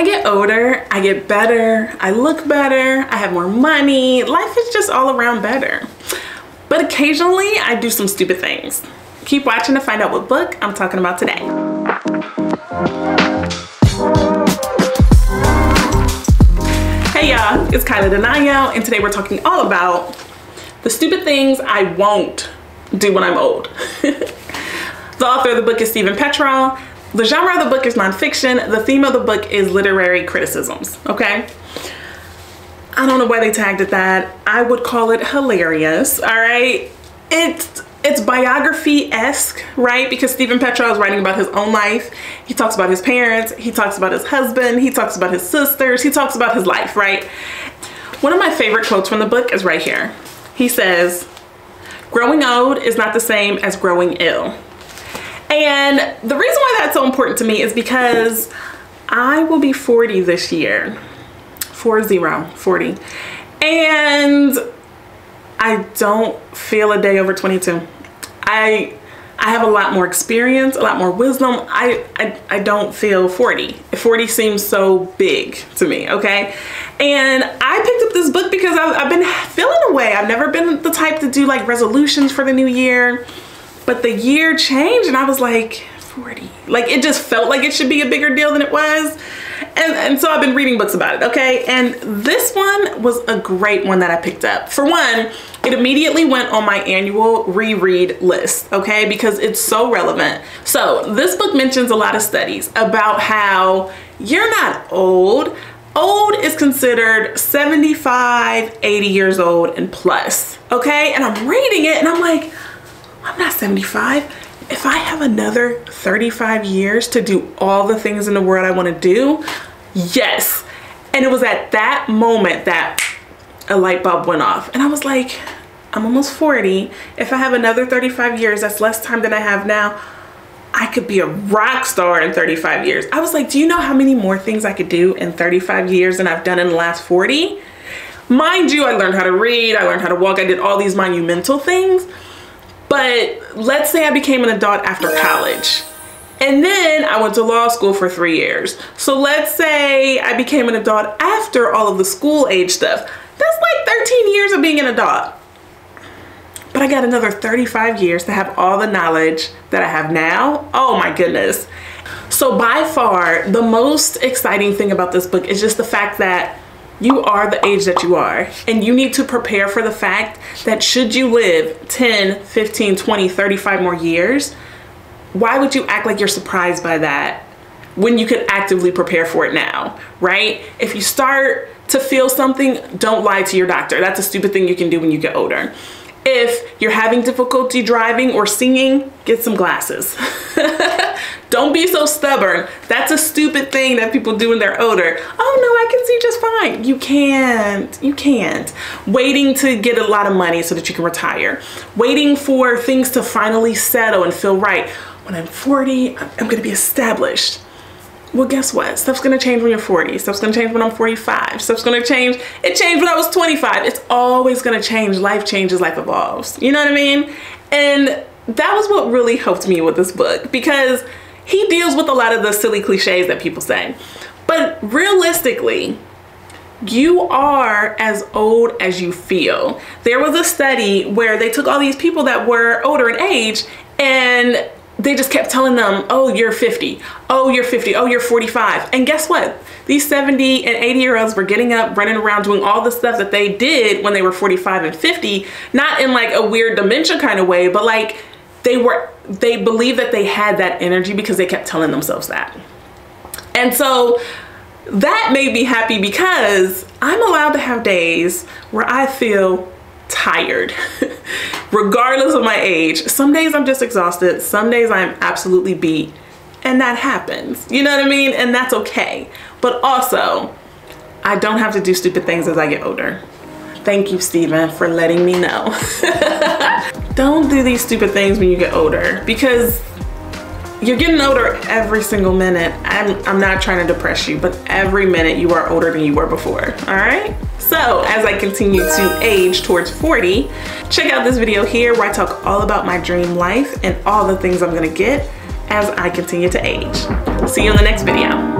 I get older, I get better, I look better, I have more money, life is just all around better. But occasionally I do some stupid things. Keep watching to find out what book I'm talking about today. Hey y'all, it's Kyla Denanyoh, and today we're talking all about the stupid things I won't do when I'm old. The author of the book is Steven Petrow. The genre of the book is nonfiction. The theme of the book is literary criticisms, okay? I don't know why they tagged it that. I would call it hilarious, all right? It's biography-esque, right? Because Steven Petrow is writing about his own life. He talks about his parents. He talks about his husband. He talks about his sisters. He talks about his life, right? One of my favorite quotes from the book is right here. He says, "Growing old is not the same as growing ill." And the reason why that's so important to me is because I will be 40 this year. 40. And I don't feel a day over 22. I have a lot more experience, a lot more wisdom. I don't feel 40. 40 seems so big to me, okay? And I picked up this book because I've been feeling a way. I've never been the type to do like resolutions for the new year. But the year changed and I was like, 40. Like, it just felt like it should be a bigger deal than it was. And so I've been reading books about it, okay? And this one was a great one that I picked up. For one, it immediately went on my annual reread list, okay? Because it's so relevant. So this book mentions a lot of studies about how you're not old. Old is considered 75, 80 years old and plus, okay? And I'm reading it and I'm like, I'm not 75. If I have another 35 years to do all the things in the world I want to do, yes. And it was at that moment that a light bulb went off. And I was like, I'm almost 40. If I have another 35 years, that's less time than I have now. I could be a rock star in 35 years. I was like, do you know how many more things I could do in 35 years than I've done in the last 40? Mind you, I learned how to read. I learned how to walk. I did all these monumental things. But let's say I became an adult after college and then I went to law school for 3 years. So let's say I became an adult after all of the school age stuff. That's like 13 years of being an adult. But I got another 35 years to have all the knowledge that I have now. Oh my goodness. So by far, the most exciting thing about this book is just the fact that you are the age that you are, and you need to prepare for the fact that should you live 10, 15, 20, 35 more years, why would you act like you're surprised by that when you could actively prepare for it now, right? If you start to feel something, don't lie to your doctor. That's a stupid thing you can do when you get older. If you're having difficulty driving or singing, get some glasses. Don't be so stubborn. That's a stupid thing that people do when they're older. Oh no, I can see just fine. You can't. You can't. Waiting to get a lot of money so that you can retire. Waiting for things to finally settle and feel right. When I'm 40, I'm going to be established. Well, guess what? Stuff's going to change when you're 40. Stuff's going to change when I'm 45. Stuff's going to change. It changed when I was 25. It's always going to change. Life changes. Life evolves. You know what I mean? And that was what really helped me with this book, because he deals with a lot of the silly cliches that people say. But realistically, you are as old as you feel. There was a study where they took all these people that were older in age and they just kept telling them, oh, you're 50. Oh, you're 50. Oh, you're 45. And guess what? These 70 and 80 year olds were getting up, running around, doing all the stuff that they did when they were 45 and 50, not in like a weird dementia kind of way, but like they believed that they had that energy because they kept telling themselves that. And so that made me happy, because I'm allowed to have days where I feel tired, regardless of my age. Some days I'm just exhausted. Some days I'm absolutely beat, and that happens. You know what I mean? And that's okay. But also, I don't have to do stupid things as I get older. Thank you, Steven, for letting me know. Don't do these stupid things when you get older, because you're getting older every single minute. I'm not trying to depress you, but every minute you are older than you were before, all right? So as I continue to age towards 40, check out this video here where I talk all about my dream life and all the things I'm gonna get as I continue to age. See you in the next video.